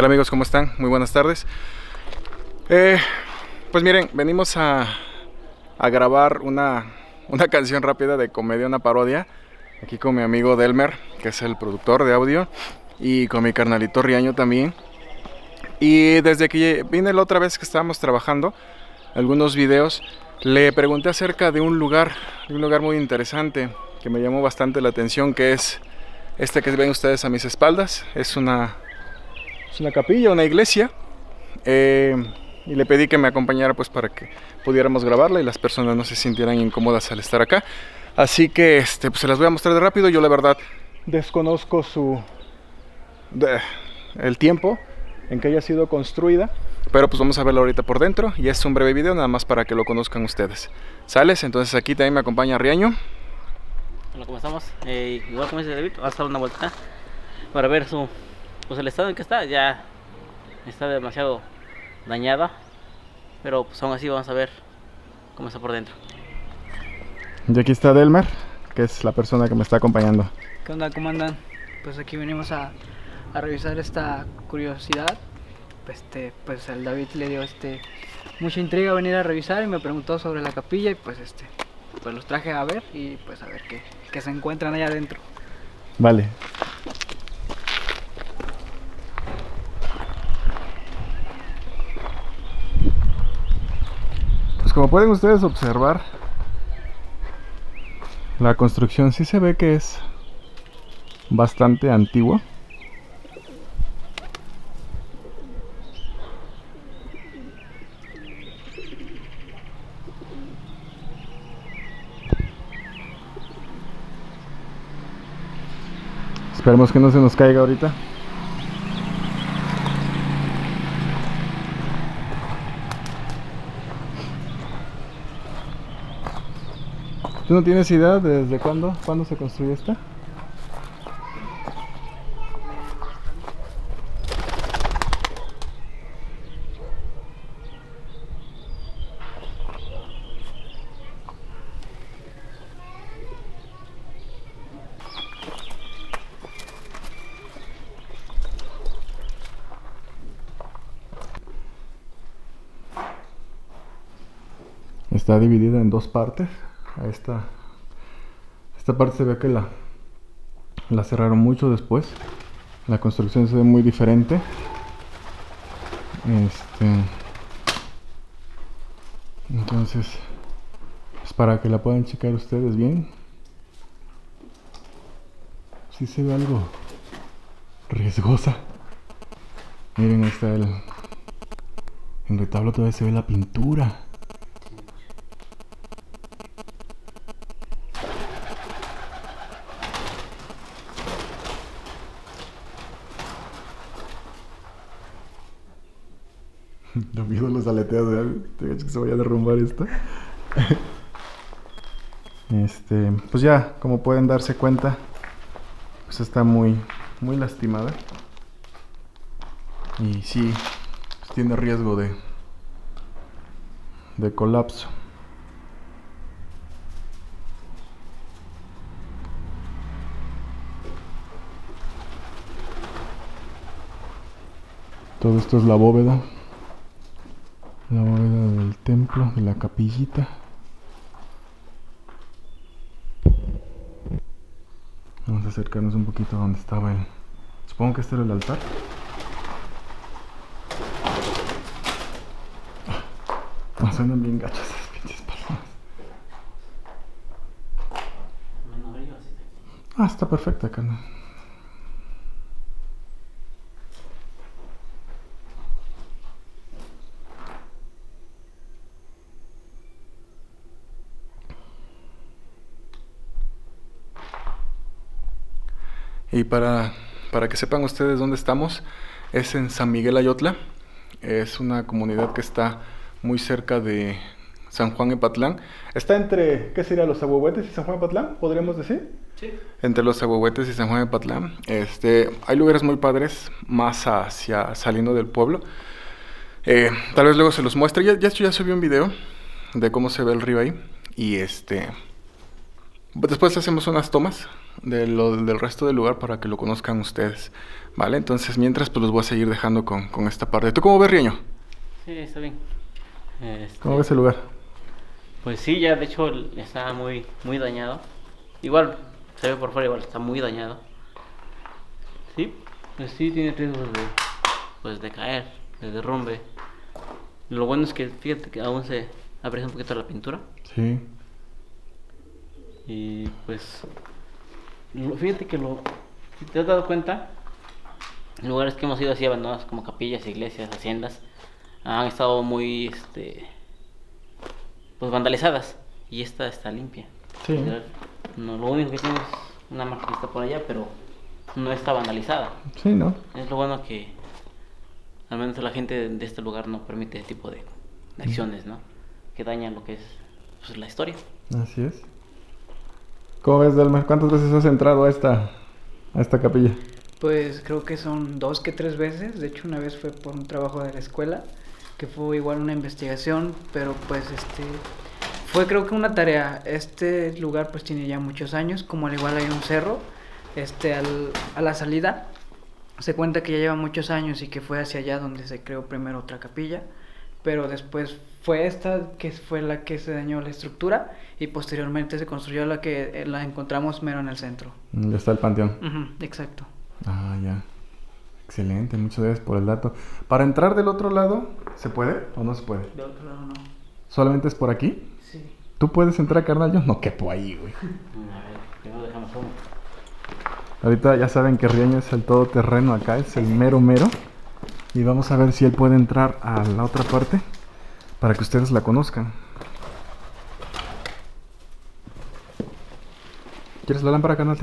tal, amigos? ¿Cómo están? Muy buenas tardes. Pues miren, venimos a grabar una canción rápida de comedia, una parodia, aquí con mi amigo Delmer, que es el productor de audio, y con mi carnalito Riaño también. Y desde que vine la otra vez que estábamos trabajando algunos videos, le pregunté acerca de un lugar muy interesante que me llamó bastante la atención, que es este que ven ustedes a mis espaldas. Es una capilla, una iglesia, y le pedí que me acompañara pues para que pudiéramos grabarla y las personas no se sintieran incómodas al estar acá. Así que pues se las voy a mostrar de rápido. Yo la verdad desconozco el tiempo en que haya sido construida, pero pues vamos a verla ahorita por dentro, y es un breve video nada más para que lo conozcan ustedes. ¿Sales? Entonces aquí también me acompaña Riaño. Bueno, ¿cómo estamos? Igual como dice David, vamos a dar una vuelta para ver pues el estado en que está. Ya está demasiado dañada, pero pues aún así vamos a ver cómo está por dentro. Y aquí está Delmer, que es la persona que me está acompañando. ¿Qué onda? ¿Cómo andan? Pues aquí venimos a revisar esta curiosidad. Pues al David le dio mucha intriga venir a revisar y me preguntó sobre la capilla, y pues pues los traje a ver, y pues a ver qué se encuentran allá adentro. Vale. Pues como pueden ustedes observar, la construcción sí se ve que es bastante antigua. Esperemos que no se nos caiga ahorita. ¿Tú no tienes idea desde cuándo se construyó esta? Está dividida en dos partes. Esta parte se ve que la cerraron mucho después. La construcción se ve muy diferente. Entonces, pues para que la puedan checar ustedes bien, sí se ve algo riesgosa. Miren, ahí está en el retablo todavía se ve la pintura. No miedo los aleteos, que se vaya a derrumbar esta. Pues ya, como pueden darse cuenta, pues está muy, muy lastimada. Y sí, pues tiene riesgo de colapso. Todo esto es la bóveda. La bóveda del templo, de la capillita. Vamos a acercarnos un poquito a donde estaba supongo que este era el altar. No, suenan bien gachas esas pinches palmas. Está perfecta, carnal. Y para que sepan ustedes dónde estamos, es en San Miguel Ayotla. Es una comunidad que está muy cerca de San Juan Epatlán. Está entre, ¿qué sería? ¿Los Ahuehuetes y San Juan Epatlán? ¿Podríamos decir? Sí. Entre Los Ahuehuetes y San Juan Epatlán. Hay lugares muy padres más hacia saliendo del pueblo. Tal vez luego se los muestre. Ya subí un video de cómo se ve el río ahí. Y después hacemos unas tomas del resto del lugar para que lo conozcan ustedes, ¿vale? Entonces, mientras, pues los voy a seguir dejando con esta parte. ¿Tú cómo ves, Riaño? Sí, está bien. ¿Cómo ves el lugar? Pues sí, ya de hecho está muy dañado. Igual, se ve por fuera, igual está muy dañado. Sí, pues sí tiene riesgo de caer, de derrumbe. Lo bueno es que, fíjate que aún se aprecia un poquito la pintura. Sí. Y pues, fíjate que si te has dado cuenta, lugares que hemos ido así abandonados, como capillas, iglesias, haciendas, han estado muy, pues vandalizadas, y esta está limpia. Sí. No, lo único que tiene es una marquita por allá, pero no está vandalizada. Sí, ¿no? Es lo bueno que, al menos la gente de este lugar no permite ese tipo de acciones, ¿no? Que dañan lo que es, pues, la historia. Así es. ¿Cómo ves, Delmer? ¿Cuántas veces has entrado a esta capilla? Pues creo que son 2 que 3 veces. De hecho, una vez fue por un trabajo de la escuela, que fue igual una investigación, pero pues fue creo que una tarea. Este lugar pues tiene ya muchos años, como al igual hay un cerro, a la salida, se cuenta que ya lleva muchos años y que fue hacia allá donde se creó primero otra capilla, pero después fue esta que fue la que se dañó la estructura y posteriormente se construyó la que la encontramos mero en el centro. Ya está el panteón. Uh-huh, exacto. Ah, ya. Excelente, muchas gracias por el dato. ¿Para entrar del otro lado se puede o no se puede? Del otro lado no. ¿Solamente es por aquí? Sí. ¿Tú puedes entrar, carnal? Yo no quepo ahí, güey. A ver, primero dejamos uno. Ahorita ya saben que Riaño es el todoterreno acá, es el mero mero. Y vamos a ver si él puede entrar a la otra parte para que ustedes la conozcan. ¿Quieres la lámpara, carnal?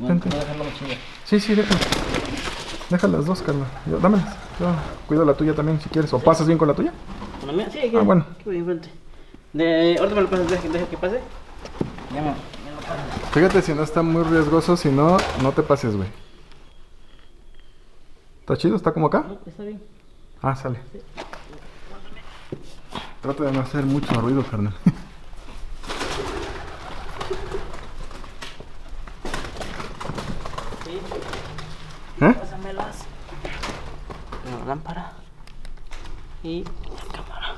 Bueno, voy a dejar la mochila. Sí, déjala. Deja las dos, carnal. Dámelas. Yo cuido la tuya también, si quieres. ¿O pasas bien con la tuya? ¿Con la mía? Sí, que, bueno. Ahorita me lo pasas, deja que pase. Llámame. Fíjate si no está muy riesgoso, si no, no te pases, güey. ¿Está chido? ¿Está como acá? No, está bien. Ah, sale. Sí. Trata de no hacer mucho ruido, carnal. Sí. ¿Eh? Pásamelas. La lámpara. Y la cámara.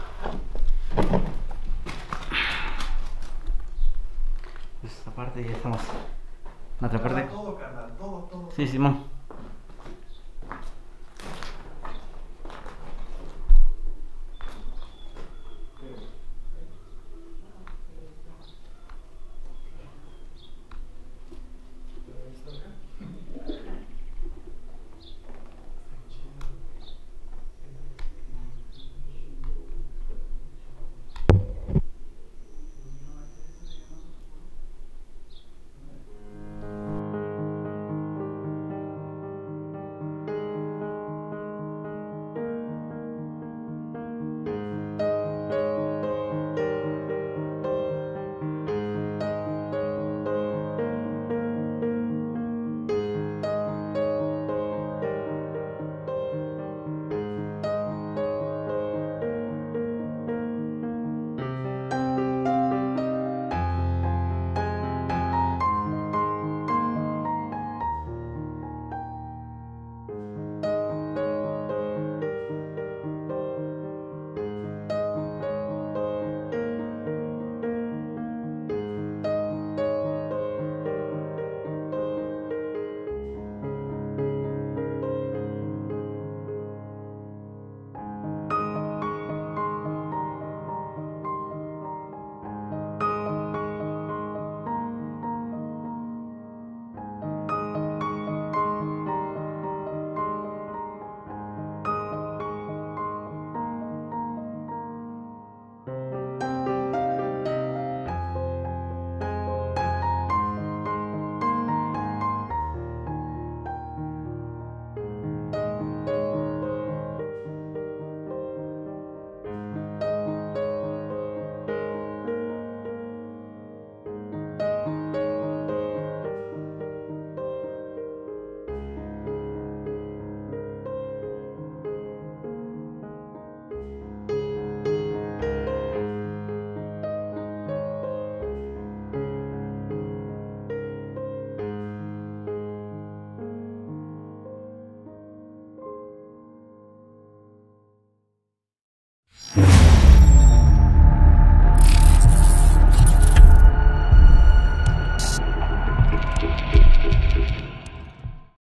Esta parte ya estamos. La otra parte. Todo, carnal. Todo. Sí, Simón.